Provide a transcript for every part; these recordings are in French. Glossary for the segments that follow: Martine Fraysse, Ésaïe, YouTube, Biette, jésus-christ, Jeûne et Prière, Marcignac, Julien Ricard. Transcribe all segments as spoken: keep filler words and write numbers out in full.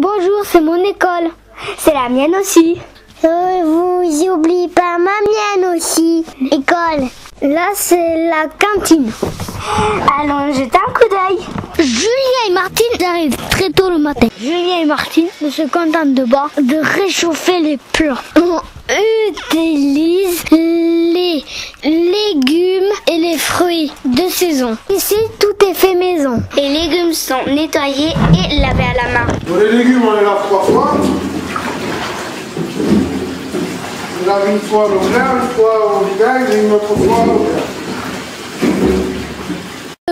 Bonjour, c'est mon école. C'est la mienne aussi. Je vous oublie pas, ma mienne aussi. École. Là, c'est la cantine. Allons jeter un coup d'œil. Julien et Martine arrivent très tôt le matin. Julien et Martine ne se contentent de pas de réchauffer les plats. On utilise les légumes et les fruits de saison. Ici, tout est fait maison. Les légumes sont nettoyés et lavés à la main. Pour les légumes, on les lave trois fois. On lave une fois au vinaigre, une fois au vinaigre et une autre fois au vinaigre.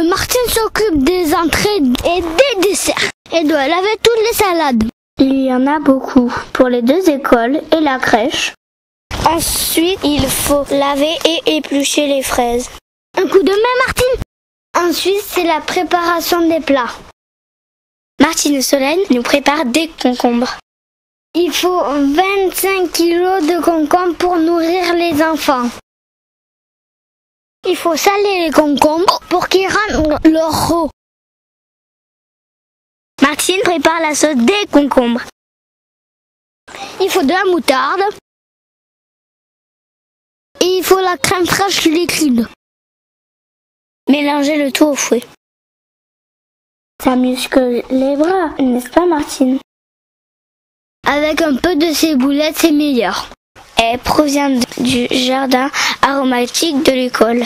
Martine s'occupe des entrées et des desserts. Elle doit laver toutes les salades. Il y en a beaucoup pour les deux écoles et la crèche. Ensuite, il faut laver et éplucher les fraises. Un coup de main, Martine. Ensuite, c'est la préparation des plats. Martine et Solène nous préparent des concombres. Il faut vingt-cinq kilos de concombres pour nourrir les enfants. Il faut saler les concombres pour qu'ils rendent leur eau. Martine prépare la sauce des concombres. Il faut de la moutarde. Et il faut la crème fraîche liquide. Mélangez le tout au fouet. Ça muscle les bras, n'est-ce pas, Martine? Avec un peu de ciboulette, c'est meilleur. Elle provient du jardin aromatique de l'école.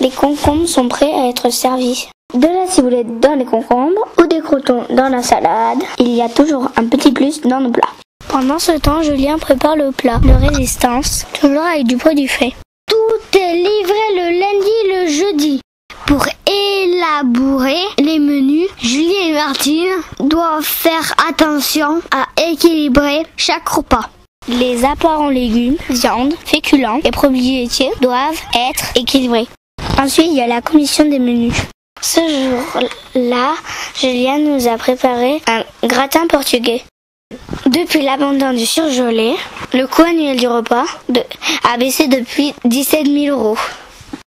Les concombres sont prêts à être servis. De la ciboulette dans les concombres ou des croutons dans la salade. Il y a toujours un petit plus dans nos plats. Pendant ce temps, Julien prépare le plat de résistance, toujours avec du produit frais. Tout est livré le lundi, le jeudi. Pour élaborer les menus, Julien et Martine doivent faire attention à équilibrer chaque repas. Les apports en légumes, viande, féculents et produits laitiers doivent être équilibrés. Ensuite, il y a la commission des menus. Ce jour-là, Julien nous a préparé un gratin portugais. Depuis l'abandon du surgelé, le coût annuel du repas a baissé depuis dix-sept mille euros.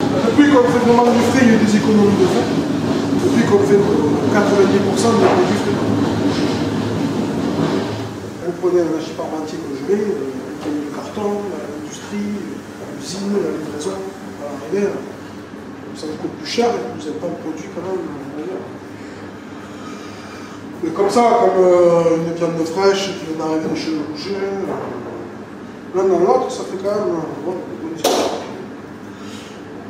Depuis qu'on fait vraiment du frais, il y a des économies de frais. Depuis qu'on fait quatre-vingt-dix pour cent de produits frais. Vous prenez un lâcher parmentier congelé, le carton, l'industrie, l'usine, la livraison, la rivière. Ça vous coûte plus cher et vous n'avez pas le produit quand même meilleur. Mais comme ça, comme euh, une viande de fraîche qui vient d'arriver chez le boucher, l'un dans l'autre, ça fait quand même euh, bon, une bonne histoire.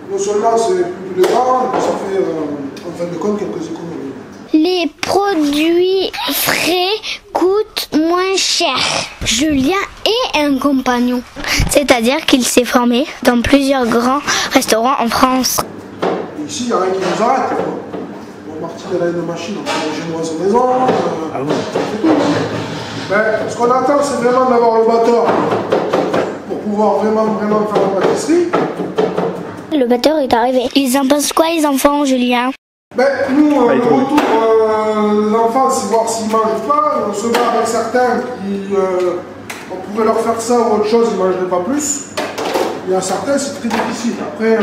Non seulement c'est plus de temps, mais ça fait euh, en fin de compte quelques économies. Les produits frais coûtent moins cher. Julien est un compagnon, c'est-à-dire qu'il s'est formé dans plusieurs grands restaurants en France. Et ici, il n'y a rien qui nous arrête. Bon, Martine, elle a une machine, on peut manger dans sa maison. Euh, ah bon tout. Mais ce qu'on attend, c'est vraiment d'avoir le batteur pour pouvoir vraiment, vraiment faire la pâtisserie. Le batteur est arrivé. Ils en pensent quoi, les enfants, Julien? Ben, nous, euh, le retour euh, des enfants, c'est voir s'ils mangent ou pas. On se bat avec certains qui, euh, on pourrait leur faire ça ou autre chose, ils ne mangeraient pas plus. Il y a certains, c'est très difficile. Après, euh,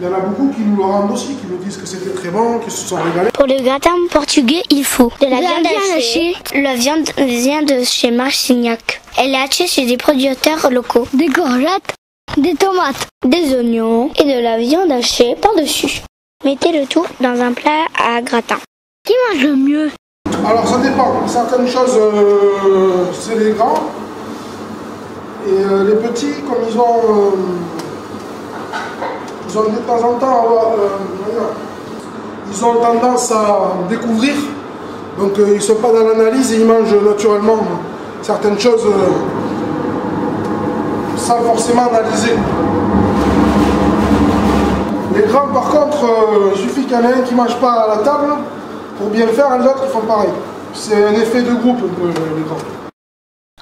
il y en a beaucoup qui nous le rendent aussi, qui nous disent que c'était très bon, qu'ils se sont régalés. Pour le gratin portugais, il faut de la, la viande hachée. La viande vient de chez Marcignac. Elle est hachée chez des producteurs locaux. Des courgettes, des tomates, des oignons et de la viande hachée par-dessus. Mettez le tout dans un plat à gratin. Qui mange le mieux? Alors ça dépend. Certaines choses, euh, c'est les grands. Et euh, les petits, comme ils ont... Euh, ils ont de temps en temps... Euh, ils ont tendance à découvrir. Donc euh, ils ne sont pas dans l'analyse et ils mangent naturellement certaines choses... Euh, sans forcément analyser. Les grands par contre, euh, il suffit qu'il y en ait un qui ne mange pas à la table pour bien faire, les autres ils font pareil. C'est un effet de groupe euh, les grands.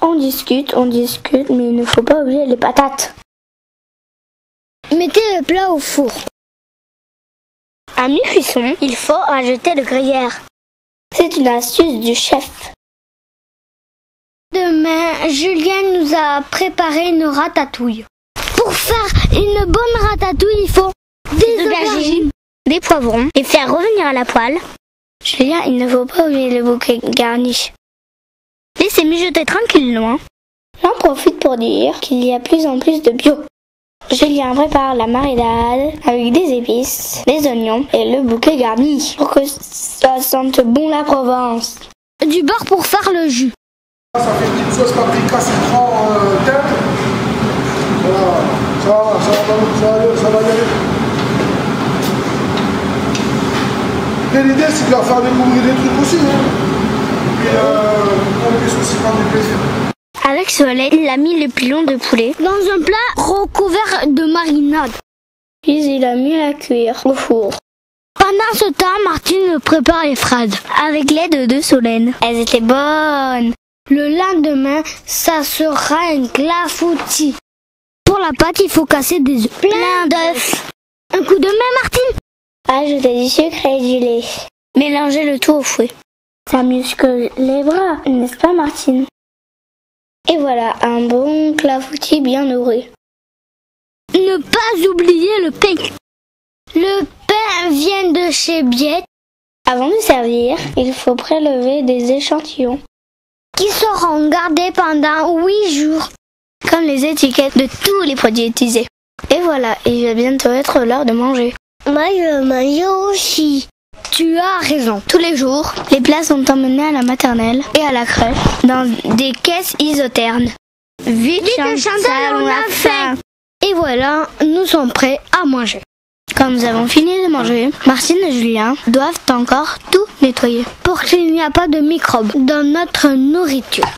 On discute, on discute, mais il ne faut pas oublier les patates. Mettez le plat au four. À mi-cuisson, il faut rajouter le gruyère. C'est une astuce du chef. Demain, Julien nous a préparé une ratatouille. Pour faire une bonne ratatouille, il faut des aubergines, des poivrons et faire revenir à la poêle. Julien, il ne faut pas oublier le bouquet garni. Laissez mijoter tranquillement. J'en profite pour dire qu'il y a plus en plus de bio. Julien prépare la marinade avec des épices, des oignons et le bouquet garni pour que ça sente bon la Provence. Du beurre pour faire le jus. Ça fait une petite sauce paprika citron euh, tête. Voilà, ça, ça, ça, ça, ça, ça va y aller. L'idée c'est de leur faire découvrir des trucs aussi. Hein. Et puis euh, on puisse aussi prendre du plaisir. Avec Soleil, il a mis les pilons de poulet dans un plat recouvert de marinade. Puis il a mis la cuillère au four. Pendant ce temps, Martine prépare les fraises avec l'aide de Solène. Elles étaient bonnes. Le lendemain, ça sera un clafoutis. Pour la pâte, il faut casser des œufs. Plein d'œufs. Un coup de main, Martine. Ajouter du sucre et du lait. Mélangez le tout au fouet. Ça muscle les bras, n'est-ce pas, Martine? Et voilà, un bon clafoutis bien nourri. Ne pas oublier le pain. Le pain vient de chez Biette. Avant de servir, il faut prélever des échantillons qui seront gardés pendant huit jours, comme les étiquettes de tous les produits utilisés. Et voilà, il va bientôt être l'heure de manger. Moi, je veux manger aussi. Tu as raison. Tous les jours, les plats sont emmenés à la maternelle et à la crèche dans des caisses isoternes. Vite, Chantal, Chantal, on a faim. Et voilà, nous sommes prêts à manger. Quand nous avons fini de manger, Martine et Julien doivent encore tout nettoyer pour qu'il n'y ait pas de microbes dans notre nourriture.